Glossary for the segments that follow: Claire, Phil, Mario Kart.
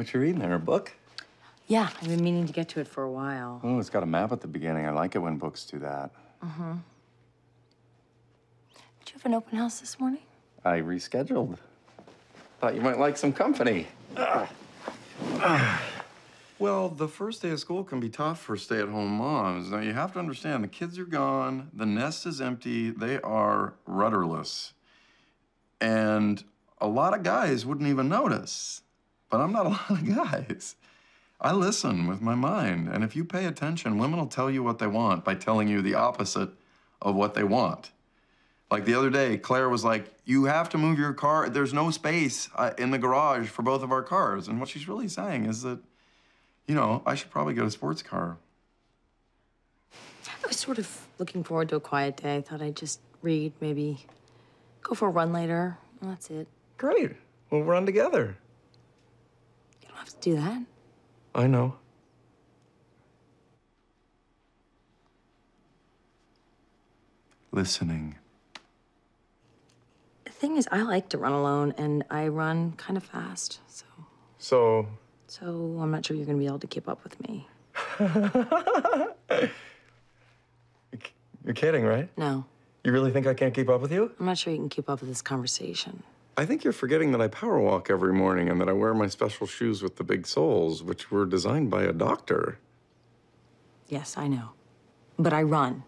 What you reading there, a book? Yeah, I've been meaning to get to it for a while. Oh, it's got a map at the beginning. I like it when books do that. Mm-hmm. Did you have an open house this morning? I rescheduled. Thought you might like some company. Well, the first day of school can be tough for stay-at-home moms. Now, you have to understand, the kids are gone, the nest is empty, they are rudderless. And a lot of guys wouldn't even notice. But I'm not a lot of guys. I listen with my mind, and if you pay attention, women will tell you what they want by telling you the opposite of what they want. Like the other day, Claire was like, you have to move your car. There's no space in the garage for both of our cars. And what she's really saying is that, you know, I should probably get a sports car. I was sort of looking forward to a quiet day. I thought I'd just read, maybe go for a run later. Well, that's it. Great. We'll run together. You don't have to do that. I know. Listening. The thing is, I like to run alone, and I run kind of fast, so. So I'm not sure you're gonna be able to keep up with me. You're kidding, right? No. You really think I can't keep up with you? I'm not sure you can keep up with this conversation. I think you're forgetting that I power walk every morning and that I wear my special shoes with the big soles, which were designed by a doctor. Yes, I know. But I run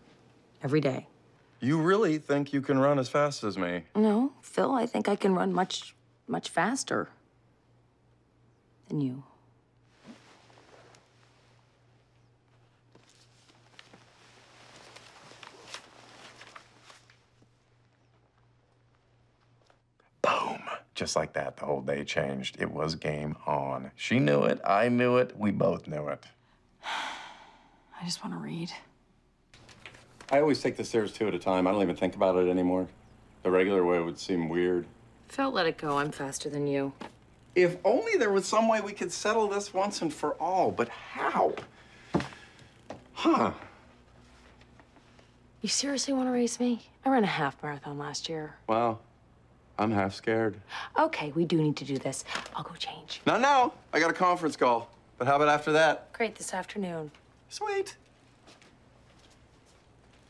every day. You really think you can run as fast as me? No, Phil, I think I can run much, much faster than you. Just like that, the whole day changed. It was game on. She knew it, I knew it, we both knew it. I just want to read. I always take the stairs two at a time. I don't even think about it anymore. The regular way would seem weird. Phil, let it go. I'm faster than you. If only there was some way we could settle this once and for all, but how? Huh. You seriously want to race me? I ran a half marathon last year. Wow. I'm half scared. Okay, we do need to do this. I'll go change. Not now. I got a conference call. But how about after that? Great, this afternoon. Sweet.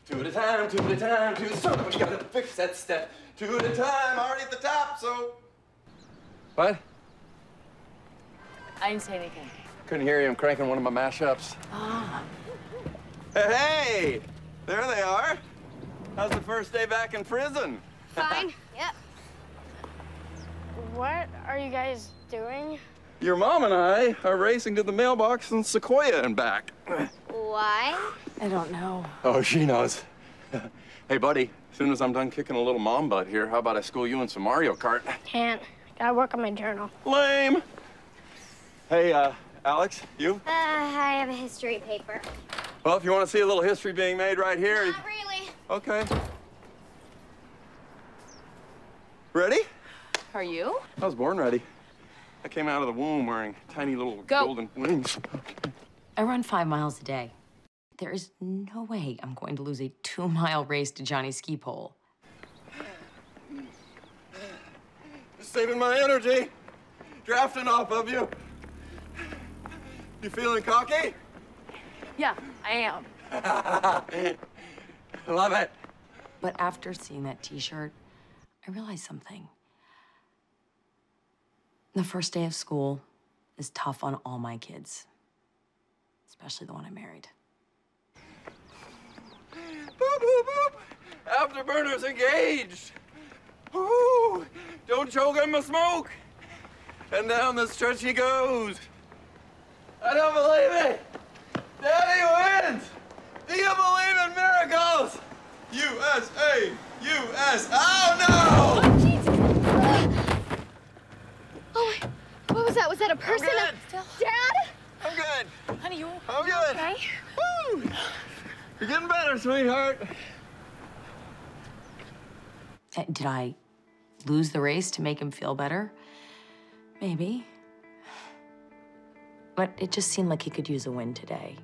Two at a time, two at a time, two at a time. We gotta fix that step. Two at a time, already at the top, so. What? I didn't say anything. Couldn't hear you. I'm cranking one of my mashups. Ah. Hey! There they are. How's the first day back in prison? Fine. Yep. What are you guys doing? Your mom and I are racing to the mailbox in Sequoia and back. Why? I don't know. Oh, she knows. Hey, buddy, as soon as I'm done kicking a little mom butt here, how about I school you in some Mario Kart? Can't. Gotta work on my journal. Lame! Hey, Alex, you? I have a history paper. Well, if you want to see a little history being made right here... Not really. Okay. Ready? Are you? I was born ready. I came out of the womb wearing tiny little golden wings. I run 5 miles a day. There is no way I'm going to lose a 2-mile race to Johnny Ski Pole. Saving my energy, drafting off of you. You feeling cocky? Yeah, I am. Love it. But after seeing that T-shirt, I realized something. The first day of school is tough on all my kids, especially the one I married. Boop, boop, boop. Afterburners engaged. Woo! Don't choke on my smoke. And down the stretch he goes. I don't believe it. Daddy wins. Do you believe in miracles? USA, USA. Oh no! What was that? Was that a person? I'm good. Dad? I'm good. Honey, you okay? I'm good. Okay? Woo! You're getting better, sweetheart. Did I lose the race to make him feel better? Maybe. But it just seemed like he could use a win today.